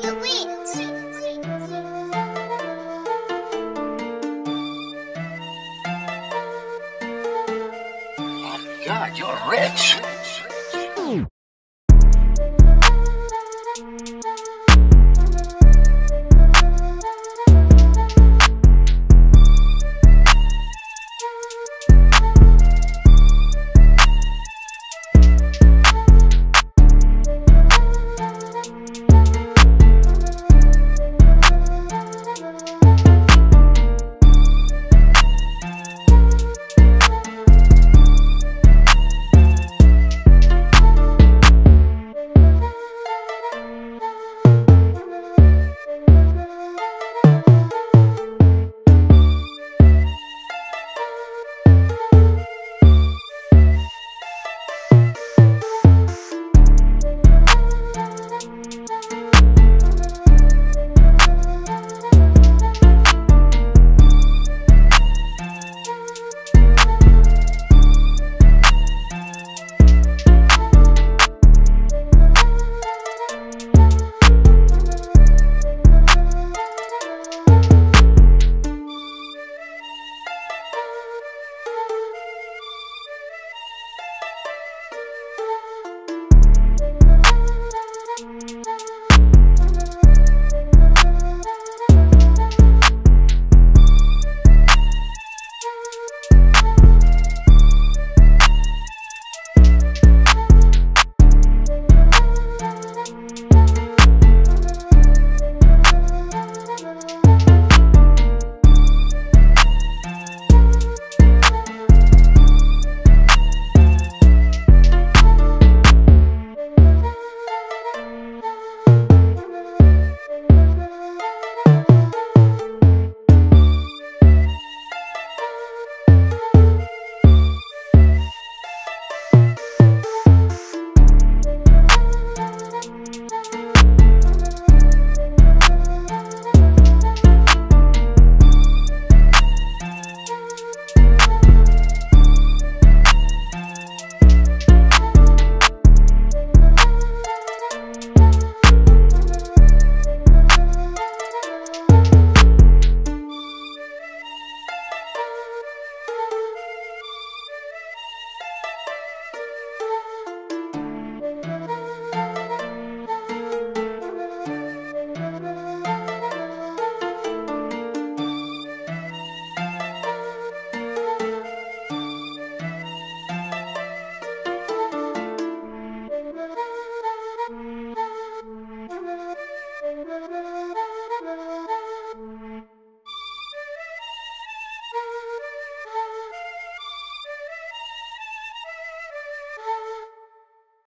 God, you're rich.